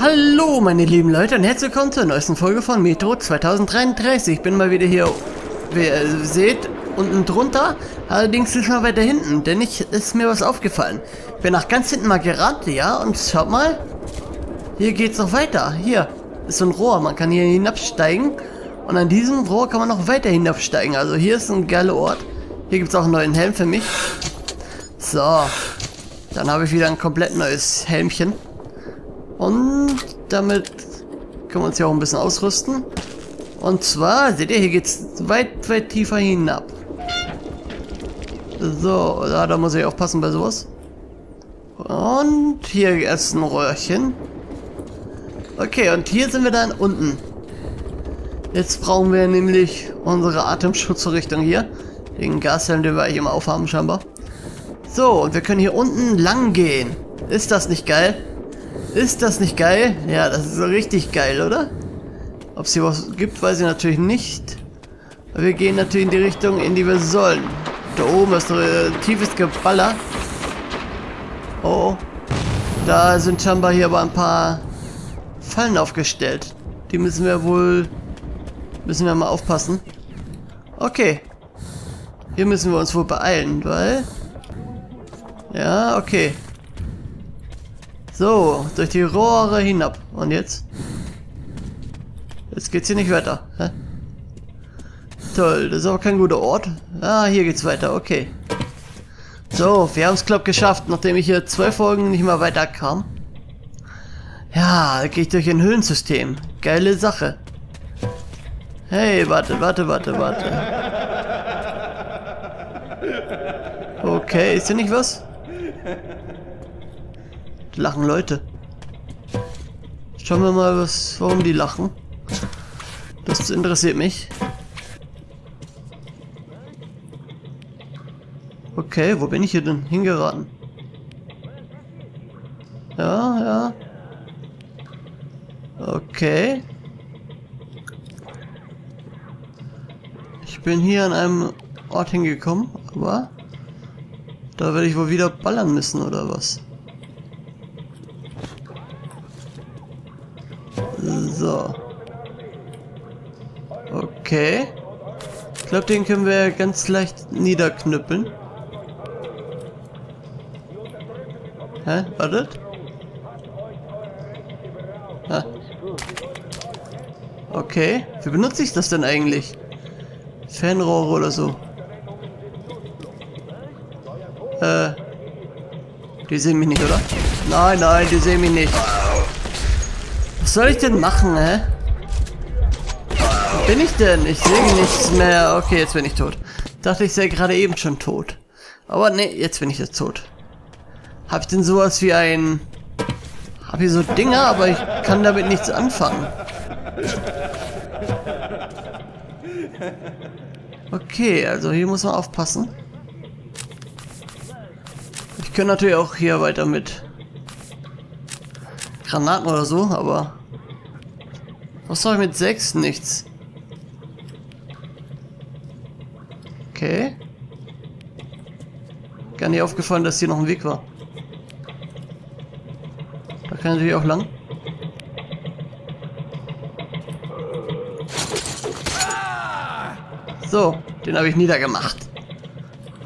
Hallo meine lieben Leute und herzlich willkommen zur neuesten Folge von Metro 2033. Ich bin mal wieder hier, wie ihr seht, unten drunter, allerdings ist mal weiter hinten, denn ist mir was aufgefallen. Ich bin nach ganz hinten mal gerannt, ja, und schaut mal, hier geht's noch weiter. Hier ist so ein Rohr, man kann hier hinabsteigen und an diesem Rohr kann man noch weiter hinabsteigen. Also hier ist ein geiler Ort, hier gibt es auch einen neuen Helm für mich. So, dann habe ich wieder ein komplett neues Helmchen. Und damit können wir uns ja auch ein bisschen ausrüsten. Und zwar, seht ihr, hier geht's weit, weit tiefer hinab. So, da muss ich aufpassen bei sowas. Und hier erst ein Röhrchen. Okay, und hier sind wir dann unten. Jetzt brauchen wir nämlich unsere Atemschutzrichtung hier. Den Gashelm, den wir eigentlich immer aufhaben, scheinbar. So, und wir können hier unten lang gehen. Ist das nicht geil? Ist das nicht geil? Ja, das ist richtig geil, oder? Ob es hier was gibt, weiß ich natürlich nicht. Aber wir gehen natürlich in die Richtung, in die wir sollen. Da oben ist ein tiefes Geballer. Oh, da sind scheinbar hier aber ein paar Fallen aufgestellt. Die müssen wir wohl... müssen wir mal aufpassen. Okay. Hier müssen wir uns wohl beeilen, weil... ja, okay. So, durch die Rohre hinab. Und jetzt? Jetzt geht's hier nicht weiter. Hä? Toll, das ist aber kein guter Ort. Ah, hier geht's weiter, okay. So, wir haben es glaub geschafft, nachdem ich hier 2 Folgen nicht mal weiterkam. Ja, da gehe ich durch ein Höhlensystem. Geile Sache. Hey, warte. Okay, ist hier nicht was? Lachen Leute. Schauen wir mal, warum die lachen. Das interessiert mich. Okay, wo bin ich hier denn hingeraten? Ja, ja. Okay. Ich bin hier an einem Ort hingekommen, aber da werde ich wohl wieder ballern müssen, oder was? So. Okay. Ich glaube, den können wir ganz leicht niederknüppeln. Hä? Wartet. Ah. Okay. Wie benutze ich das denn eigentlich? Fernrohre oder so. Die sehen mich nicht, oder? Nein, die sehen mich nicht. Was soll ich denn machen, hä? Wo bin ich denn? Ich sehe nichts mehr. Okay, jetzt bin ich tot. Dachte ich sei gerade eben schon tot. Aber ne, jetzt bin ich jetzt tot. Hab ich denn sowas wie ein... hab hier so Dinger, aber ich kann damit nichts anfangen. Okay, also hier muss man aufpassen. Ich könnte natürlich auch hier weiter mit Granaten oder so, aber... was soll ich mit 6? Nichts. Okay. Gar nicht aufgefallen, dass hier noch ein Weg war. Da kann ich natürlich auch lang. So, den habe ich niedergemacht.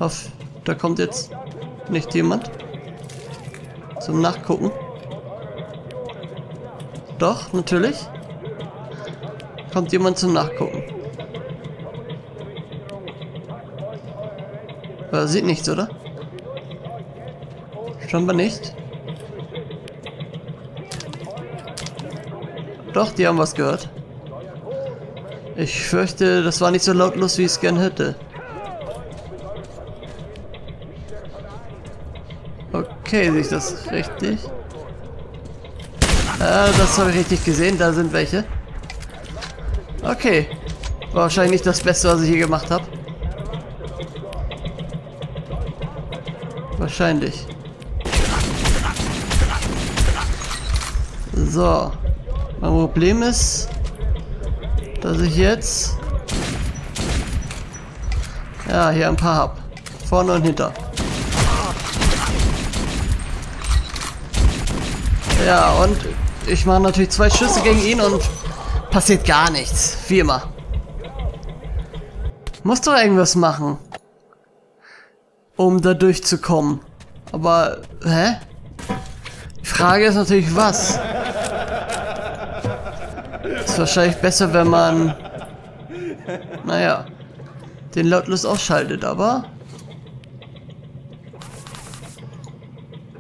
Hoff, da kommt jetzt nicht jemand zum Nachgucken. Doch, natürlich. Kommt jemand zum Nachgucken. Aber sieht nichts, oder? Scheinbar nicht. Doch, die haben was gehört. Ich fürchte, das war nicht so lautlos, wie ich es gern hätte. Okay, sehe ich das richtig? Das habe ich richtig gesehen, da sind welche. Okay. War wahrscheinlich nicht das Beste, was ich hier gemacht habe. Wahrscheinlich. So. Mein Problem ist, dass ich jetzt... ja, hier ein paar habe. Vorne und hinter. Ja, und... Ich mache natürlich zwei Schüsse gegen ihn und passiert gar nichts. Wie immer. Muss doch irgendwas machen, um da durchzukommen. Aber, hä? Die Frage ist natürlich, was? Ist wahrscheinlich besser, wenn man, naja, den lautlos ausschaltet, aber...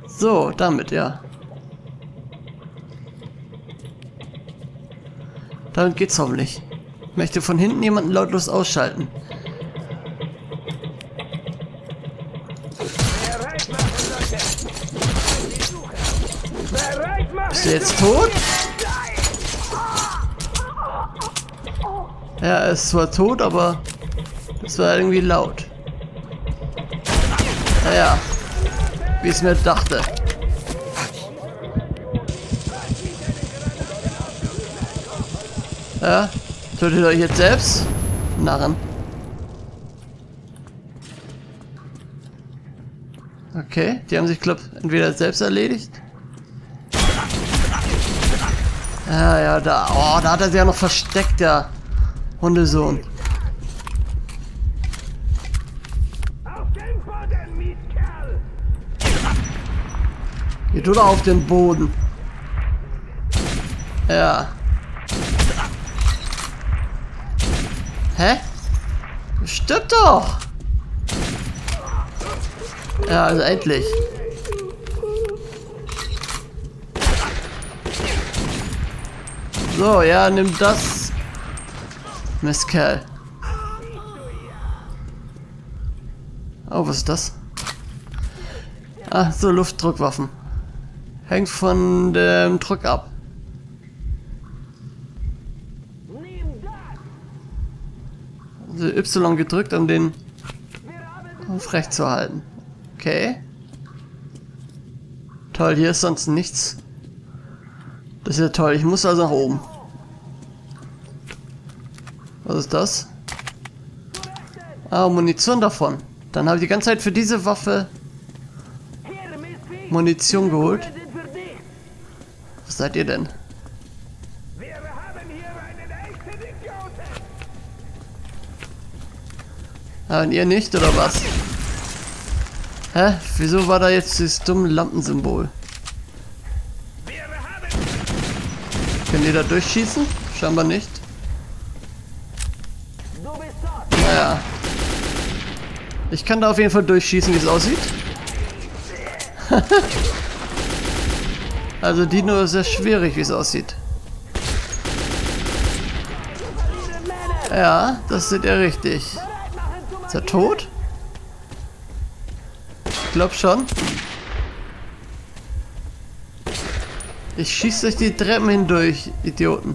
So, damit, ja. Damit geht's hoffentlich. Ich möchte von hinten jemanden lautlos ausschalten. Bist du jetzt tot? Ja, er ist zwar tot, aber es war irgendwie laut. Naja, wie ich es mir dachte. Ja, tötet euch jetzt selbst? Narren. Okay, die haben sich, glaub, entweder selbst erledigt. Ja, da. Oh, da hat er sich ja noch versteckt, der Hundesohn. Geht oder auf den Boden. Ja. Hä? Stirbt doch! Ja, also endlich. So, ja, nimm das. Mistkerl. Oh, was ist das? Ah, so Luftdruckwaffen. Hängt von dem Druck ab. Also Y gedrückt, um den aufrecht zu halten. Okay. Toll, hier ist sonst nichts. Das ist ja toll, ich muss also nach oben. Was ist das? Ah, Munition davon. Dann habe ich die ganze Zeit für diese Waffe Munition geholt. Was seid ihr denn? Ah, und ihr nicht, oder was? Hä? Wieso war da jetzt dieses dumme Lampensymbol? Können die da durchschießen? Scheinbar nicht. Naja. Ich kann da auf jeden Fall durchschießen, wie es aussieht. Also die nur sehr schwierig, wie es aussieht. Ja, das seht ihr richtig. Ist er tot? Ich glaub schon. Ich schieße durch die Treppen hindurch, Idioten.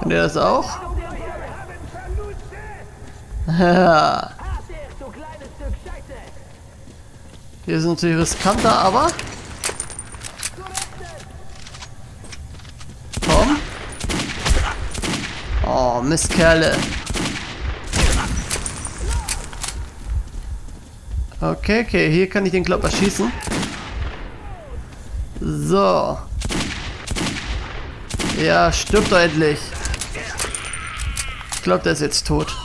Könnt ihr das auch? Ja. Hier ist natürlich riskanter, aber... Komm. Oh, Mistkerle. Okay, okay, hier kann ich den Klopper schießen. So. Ja, stirbt doch endlich. Ich glaube, der ist jetzt tot.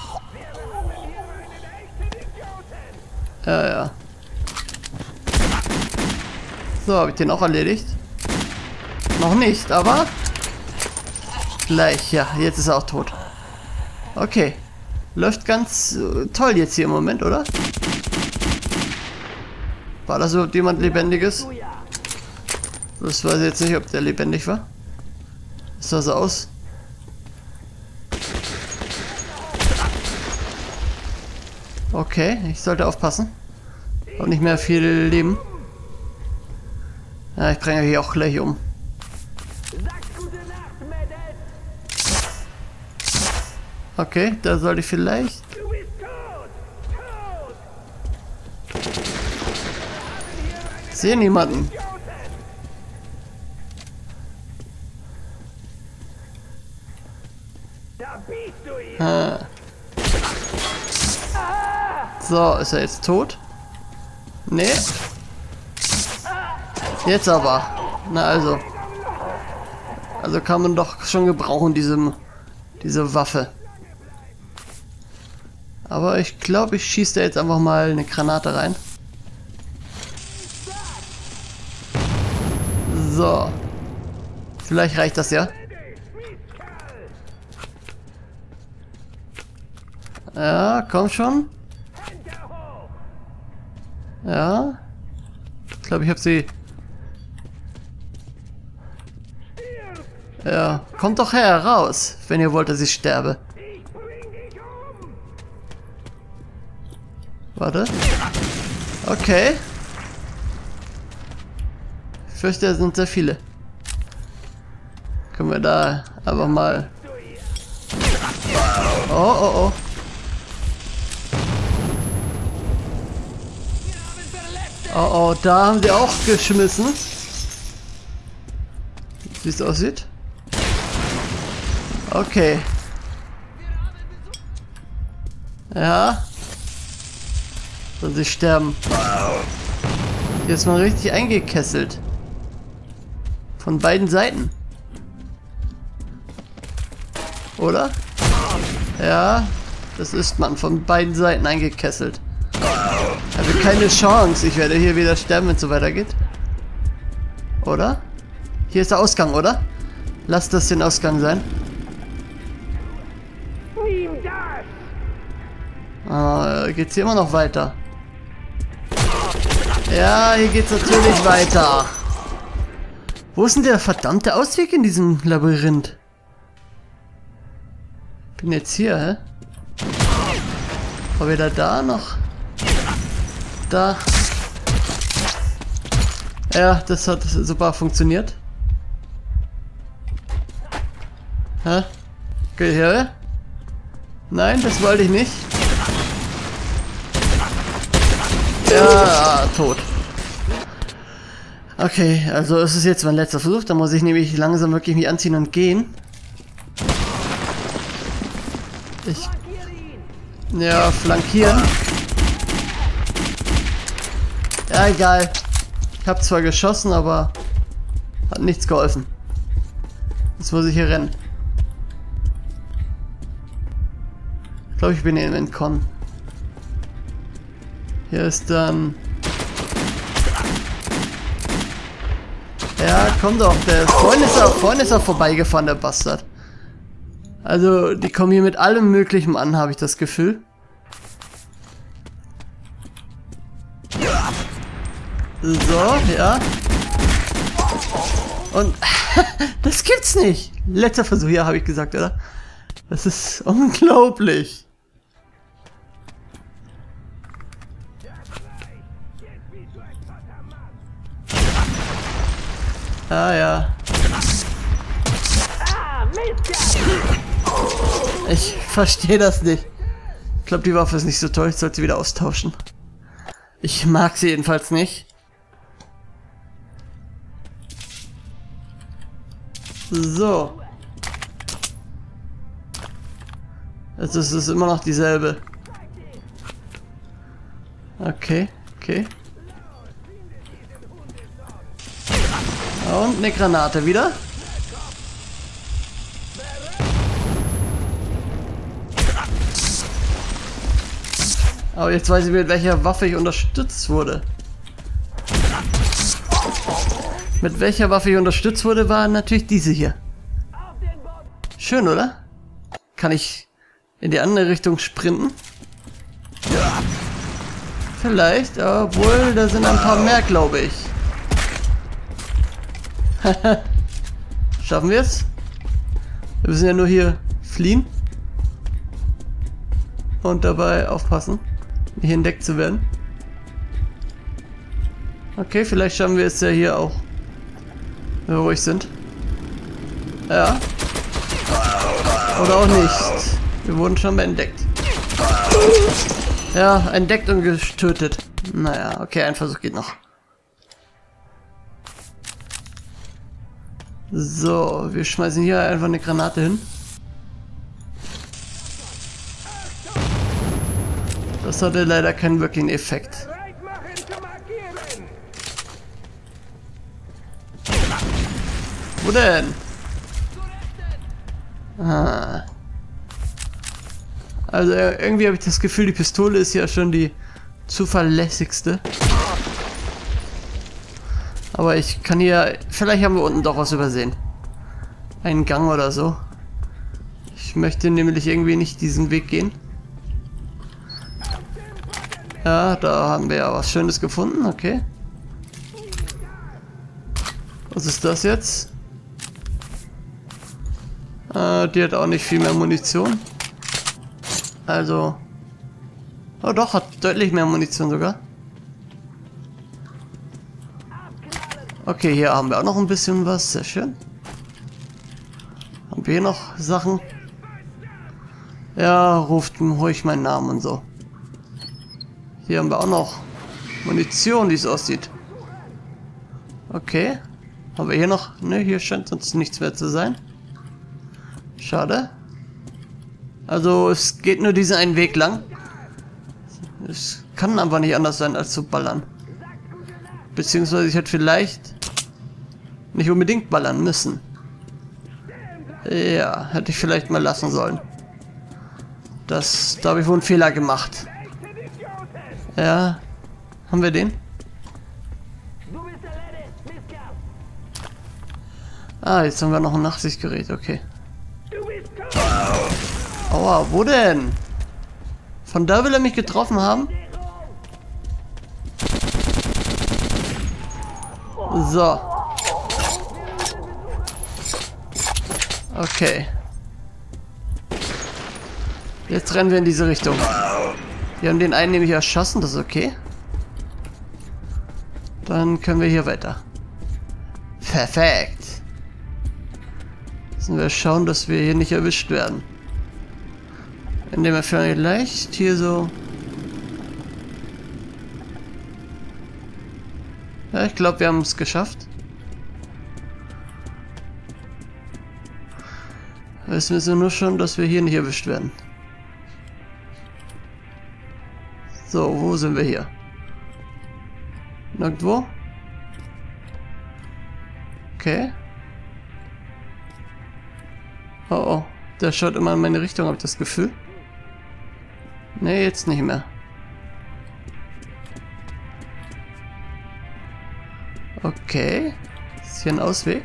Ja, ja. So, habe ich den auch erledigt? Noch nicht, aber... Gleich, ja, jetzt ist er auch tot. Okay. Läuft ganz toll jetzt hier im Moment, oder? War das überhaupt jemand Lebendiges? Das weiß ich jetzt nicht, ob der lebendig war. Ist das aus? Okay, ich sollte aufpassen. Hab nicht mehr viel Leben. Ja, ich bringe hier auch gleich um. Okay, da sollte ich vielleicht... Ich sehe niemanden. Ah. So, ist er jetzt tot? Nee. Jetzt aber. Na also. Also kann man doch schon gebrauchen, diese Waffe. Aber ich glaube, ich schieße da jetzt einfach mal eine Granate rein. So. Vielleicht reicht das ja. Ja, komm schon. Ja. Ich glaube, ich habe sie. Ja, kommt doch her, raus, wenn ihr wollt, dass ich sterbe. Warte. Okay. Ich fürchte, es sind sehr viele. Können wir da einfach mal... Oh, oh, oh. Oh, oh, da haben sie auch geschmissen. Wie es aussieht. Okay. Ja. Sollen sie sterben. Jetzt mal richtig eingekesselt. Von beiden Seiten. Oder? Ja. Das ist man. Von beiden Seiten eingekesselt. Also keine Chance. Ich werde hier wieder sterben, wenn es so weitergeht. Oder? Hier ist der Ausgang, oder? Lass das den Ausgang sein. Geht's hier immer noch weiter? Ja, hier geht's natürlich weiter. Wo ist denn der verdammte Ausweg in diesem Labyrinth? Bin jetzt hier, hä? War weder da noch... Da. Ja, das hat super funktioniert. Hä? Geht hier, hä? Nein, das wollte ich nicht. Ja, tot. Okay, also es ist jetzt mein letzter Versuch. Dann muss ich nämlich langsam wirklich mich anziehen und gehen. Ich... Ja, flankieren. Ja, egal. Ich habe zwar geschossen, aber hat nichts geholfen. Jetzt muss ich hier rennen. Ich glaube, ich bin eben entkommen. Hier ist dann... Ja, komm doch, vorhin ist er vorbeigefahren, der Bastard. Also, die kommen hier mit allem Möglichen an, habe ich das Gefühl. So, ja. Und... das gibt's nicht! Letzter Versuch, ja, habe ich gesagt, oder? Das ist unglaublich. Ah ja. Ich verstehe das nicht. Ich glaube, die Waffe ist nicht so toll. Ich sollte sie wieder austauschen. Ich mag sie jedenfalls nicht. So. Es ist immer noch dieselbe. Okay, okay. Und eine Granate wieder. Aber jetzt weiß ich, mit welcher Waffe ich unterstützt wurde. Mit welcher Waffe ich unterstützt wurde, war natürlich diese hier. Schön, oder? Kann ich in die andere Richtung sprinten? Vielleicht, obwohl, da sind ein paar mehr, glaube ich. Schaffen wir es? Wir müssen ja nur hier fliehen. Und dabei aufpassen, nicht entdeckt zu werden. Okay, vielleicht schaffen wir es ja hier auch. Wenn wir ruhig sind. Ja. Oder auch nicht. Wir wurden schon mal entdeckt. Ja, entdeckt und getötet. Naja, okay, ein Versuch geht noch. So, wir schmeißen hier einfach eine Granate hin. Das hatte leider keinen wirklichen Effekt. Wo denn? Ah. Also irgendwie habe ich das Gefühl, die Pistole ist ja schon die zuverlässigste. Aber ich kann hier... Vielleicht haben wir unten doch was übersehen. Einen Gang oder so. Ich möchte nämlich irgendwie nicht diesen Weg gehen. Ja, da haben wir ja was Schönes gefunden. Okay. Was ist das jetzt? Die hat auch nicht viel mehr Munition. Also... Oh doch, hat deutlich mehr Munition sogar. Okay, hier haben wir auch noch ein bisschen was. Sehr schön. Haben wir hier noch Sachen? Ja, ruft ruhig meinen Namen und so. Hier haben wir auch noch Munition, wie es aussieht. Okay. Haben wir hier noch? Ne, hier scheint sonst nichts mehr zu sein. Schade. Also, es geht nur diesen einen Weg lang. Es kann aber nicht anders sein, als zu ballern. Beziehungsweise ich hätte vielleicht nicht unbedingt ballern müssen. Ja, hätte ich vielleicht mal lassen sollen. Da habe ich wohl einen Fehler gemacht. Ja, haben wir den? Ah, jetzt haben wir noch ein Nachtsichtgerät, okay. Aua, wo denn? Von da will er mich getroffen haben. So. Okay. Jetzt rennen wir in diese Richtung. Wir haben den einen nämlich erschossen, das ist okay. Dann können wir hier weiter. Perfekt. Müssen wir schauen, dass wir hier nicht erwischt werden. Indem wir vielleicht hier so... Ja, ich glaube, wir haben es geschafft. Jetzt müssen wir nur schauen, dass wir hier nicht erwischt werden. So, wo sind wir hier? Nirgendwo? Okay. Oh oh, der schaut immer in meine Richtung, habe ich das Gefühl. Nee, jetzt nicht mehr. Okay. Ist hier ein Ausweg?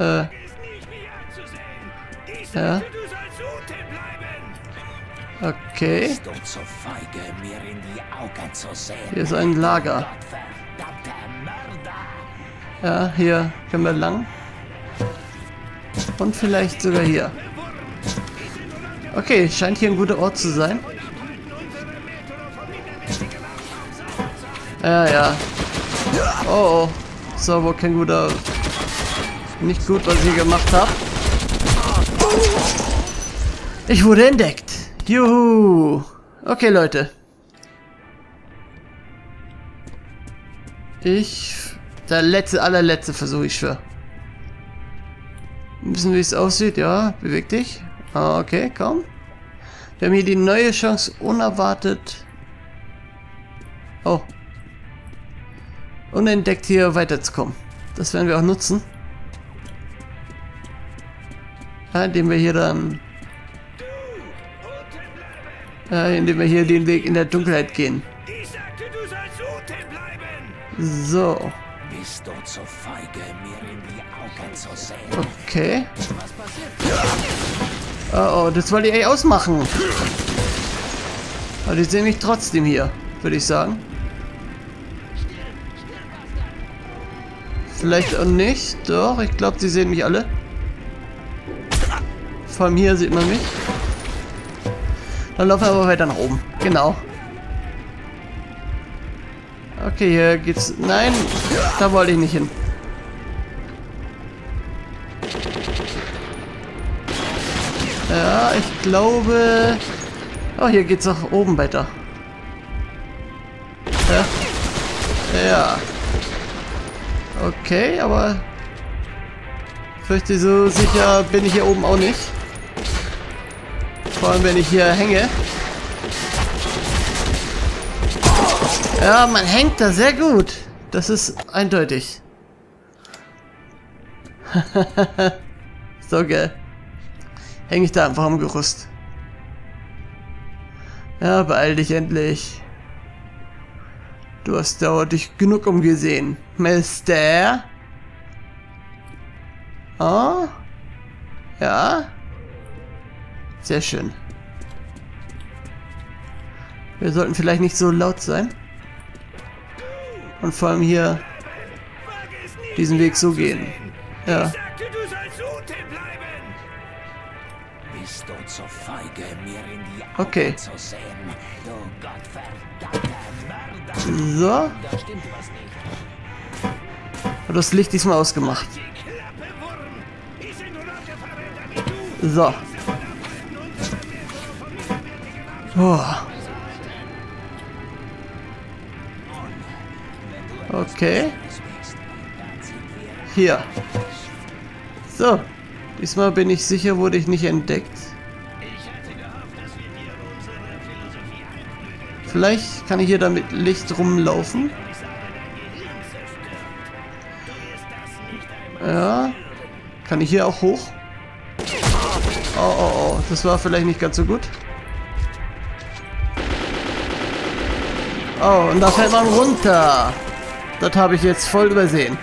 Ja. Okay. Hier ist ein Lager. Ja, hier können wir lang. Und vielleicht sogar hier. Okay, scheint hier ein guter Ort zu sein. Ja, ja. Oh, oh. Das war wohl kein guter... Nicht gut, was ich hier gemacht habe. Ich wurde entdeckt. Juhu. Okay, Leute. Der allerletzte Versuch, ich schwör. Wissen, wie es aussieht. Ja, beweg dich. Ah, okay, komm. Wir haben hier die neue Chance unerwartet. Oh. Unentdeckt hier weiterzukommen. Das werden wir auch nutzen. Ja, indem wir hier dann... Ja, indem wir hier den Weg in der Dunkelheit gehen. So. Okay. Oh, oh, das wollte ich eigentlich ausmachen. Aber die sehen mich trotzdem hier, würde ich sagen. Vielleicht auch nicht. Doch, ich glaube, sie sehen mich alle. Vor allem hier sieht man mich. Dann laufen wir aber weiter nach oben. Genau. Okay, hier geht's... Nein, da wollte ich nicht hin. Ja, ich glaube... Oh, hier geht's nach oben weiter. Ja. Ja. Okay, aber... Ich fürchte, so sicher bin ich hier oben auch nicht. Vor allem, wenn ich hier hänge. Ja, man hängt da sehr gut. Das ist eindeutig. So geil. Häng ich da einfach am Gerüst. Ja, beeil dich endlich. Du hast dauernd dich genug umgesehen, Mister. Oh? Ja? Sehr schön. Wir sollten vielleicht nicht so laut sein. Und vor allem hier diesen Weg so gehen. Ja. Okay. So. Und das Licht diesmal ausgemacht. So. Oh. Okay. Hier. So. Diesmal bin ich sicher, wurde ich nicht entdeckt. Vielleicht kann ich hier damit Licht rumlaufen. Ja. Kann ich hier auch hoch? Oh, oh, oh. Das war vielleicht nicht ganz so gut. Oh, und da fällt man runter. Das habe ich jetzt voll übersehen.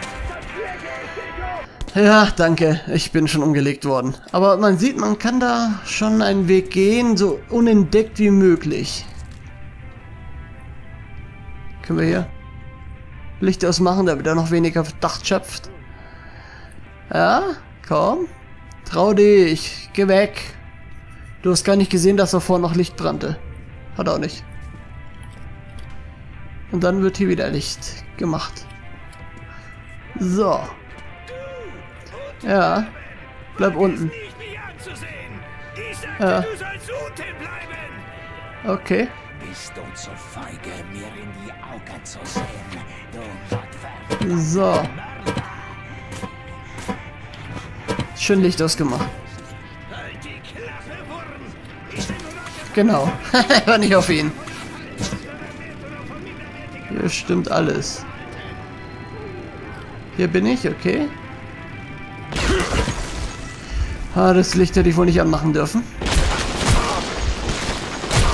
Ja, danke. Ich bin schon umgelegt worden. Aber man sieht, man kann da schon einen Weg gehen, so unentdeckt wie möglich. Können wir hier Licht ausmachen, damit er noch weniger Verdacht schöpft? Ja, komm. Trau dich. Geh weg. Du hast gar nicht gesehen, dass davor noch Licht brannte. Hat auch nicht. Und dann wird hier wieder Licht gemacht. So. Ja. Bleib unten. Ja. Okay. So. Schön Licht ausgemacht. Genau. Hör nicht auf ihn. Hier stimmt alles. Hier bin ich, okay. Ah, das Licht hätte ich wohl nicht anmachen dürfen.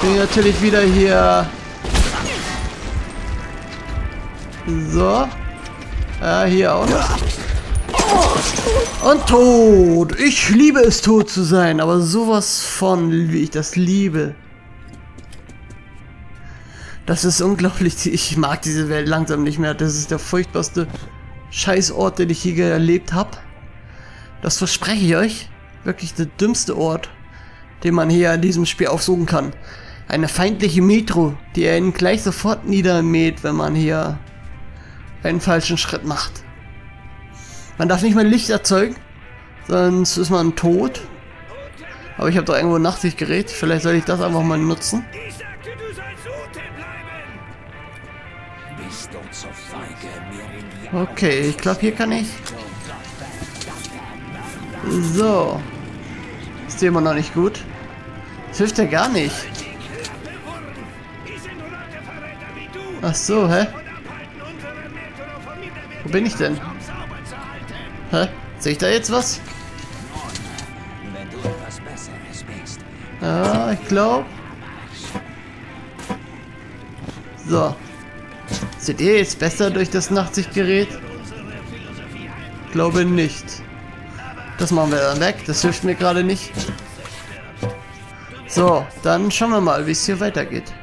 Bin natürlich wieder hier. So. Ah, hier auch noch. Und tot. Ich liebe es, tot zu sein, aber sowas von, wie ich das liebe. Das ist unglaublich. Ich mag diese Welt langsam nicht mehr. Das ist der furchtbarste Scheißort, den ich je erlebt habe. Das verspreche ich euch. Wirklich der dümmste Ort, den man hier in diesem Spiel aufsuchen kann. Eine feindliche Metro, die einen gleich sofort niedermäht, wenn man hier einen falschen Schritt macht. Man darf nicht mehr Licht erzeugen, sonst ist man tot. Aber ich habe doch irgendwo ein Nachtsichtgerät. Vielleicht soll ich das einfach mal nutzen. Okay, ich glaube, hier kann ich. So. Ist immer noch nicht gut. Das hilft ja gar nicht. Ach so, hä? Wo bin ich denn? Hä? Sehe ich da jetzt was? Ah, ich glaube. So. Seht ihr jetzt besser durch das Nachtsichtgerät? Glaube nicht. Das machen wir dann weg. Das hilft mir gerade nicht. So, dann schauen wir mal, wie es hier weitergeht.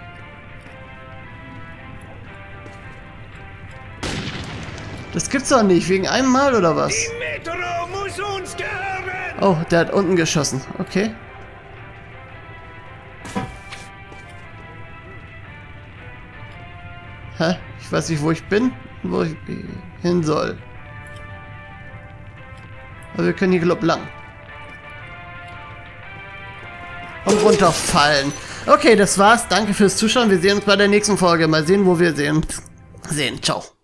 Das gibt's doch nicht. Wegen einem Mal oder was? Die Metro muss uns gehören! Oh, der hat unten geschossen. Okay. Hä? Ich weiß nicht, wo ich bin, wo ich hin soll. Aber wir können hier, glaub, lang. Und runterfallen. Okay, das war's. Danke fürs Zuschauen. Wir sehen uns bei der nächsten Folge. Mal sehen, wo wir sehen. Ciao.